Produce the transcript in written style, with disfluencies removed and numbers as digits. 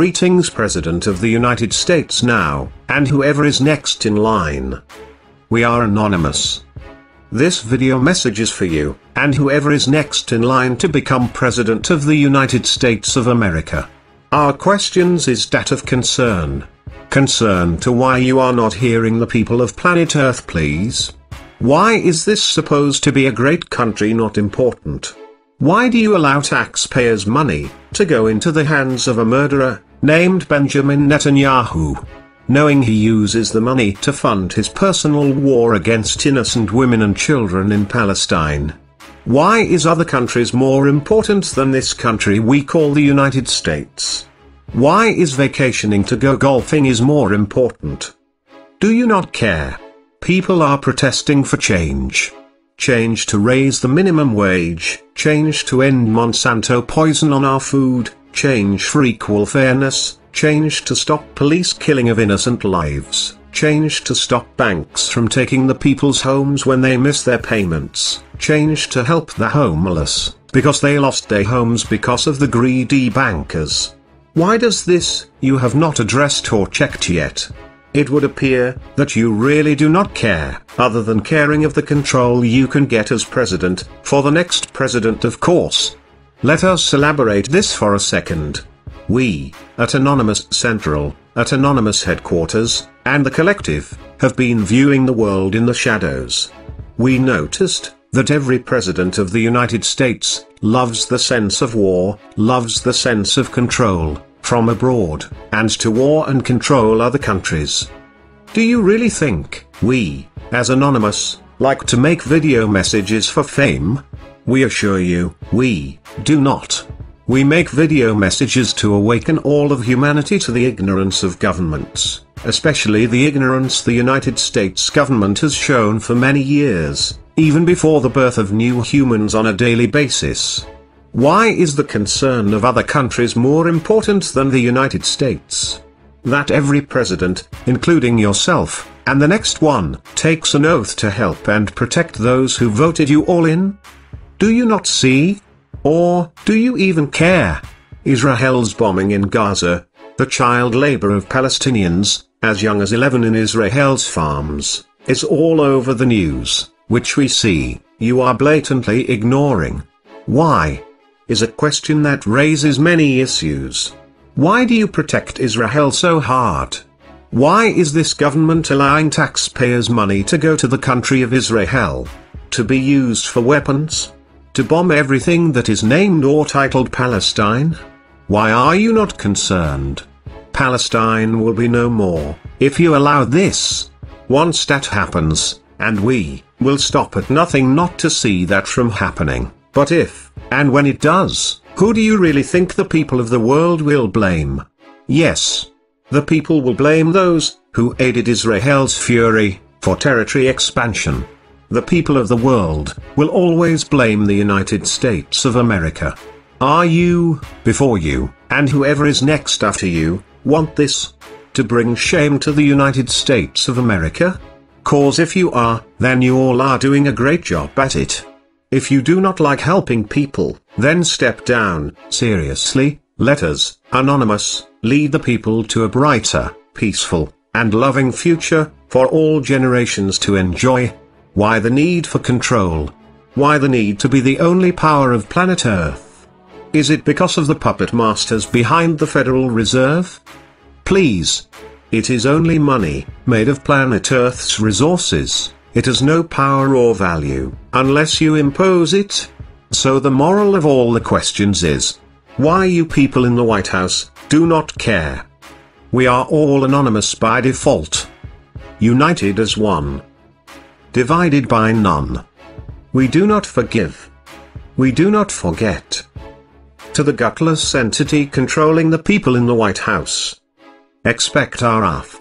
Greetings, President of the United States now, and whoever is next in line. We are Anonymous. This video message is for you, and whoever is next in line to become President of the United States of America. Our questions is that of concern. Concern to why you are not hearing the people of planet Earth, please. Why is this supposed to be a great country not important? Why do you allow taxpayers' money to go into the hands of a murderer named Benjamin Netanyahu, knowing he uses the money to fund his personal war against innocent women and children in Palestine? Why is other countries more important than this country we call the United States? Why is vacationing to go golfing is more important? Do you not care? People are protesting for change. Change to raise the minimum wage, change to end Monsanto poison on our food, change for equal fairness, change to stop police killing of innocent lives, change to stop banks from taking the people's homes when they miss their payments, change to help the homeless, because they lost their homes because of the greedy bankers. Why does this, you have not addressed or checked yet? It would appear that you really do not care, other than caring of the control you can get as president, for the next president of course. Let us elaborate this for a second. We, at Anonymous Central, at Anonymous Headquarters, and The Collective, have been viewing the world in the shadows. We noticed that every president of the United States loves the sense of war, loves the sense of control from abroad, and to war and control other countries. Do you really think we, as Anonymous, like to make video messages for fame? We assure you, we do not. We make video messages to awaken all of humanity to the ignorance of governments, especially the ignorance the United States government has shown for many years, even before the birth of new humans on a daily basis. Why is the concern of other countries more important than the United States? That every president, including yourself, and the next one, takes an oath to help and protect those who voted you all in? Do you not see? Or, do you even care? Israel's bombing in Gaza, the child labor of Palestinians, as young as 11 in Israel's farms, is all over the news, which we see, you are blatantly ignoring. Why? Is a question that raises many issues. Why do you protect Israel so hard? Why is this government allowing taxpayers' money to go to the country of Israel? To be used for weapons? To bomb everything that is named or titled Palestine? Why are you not concerned? Palestine will be no more, if you allow this. Once that happens, and we will stop at nothing not to see that from happening. But if, and when it does, who do you really think the people of the world will blame? Yes. The people will blame those who aided Israel's fury for territory expansion. The people of the world will always blame the United States of America. Are you, before you, and whoever is next after you, want this? To bring shame to the United States of America? 'Cause if you are, then you all are doing a great job at it. If you do not like helping people, then step down, seriously. Let us, Anonymous, lead the people to a brighter, peaceful, and loving future, for all generations to enjoy. Why the need for control? Why the need to be the only power of planet Earth? Is it because of the puppet masters behind the Federal Reserve? Please. It is only money, made of planet Earth's resources. It has no power or value, unless you impose it. So the moral of all the questions is, why you people in the White House do not care. We are all Anonymous by default. United as one. Divided by none. We do not forgive. We do not forget. To the gutless entity controlling the people in the White House. Expect our wrath.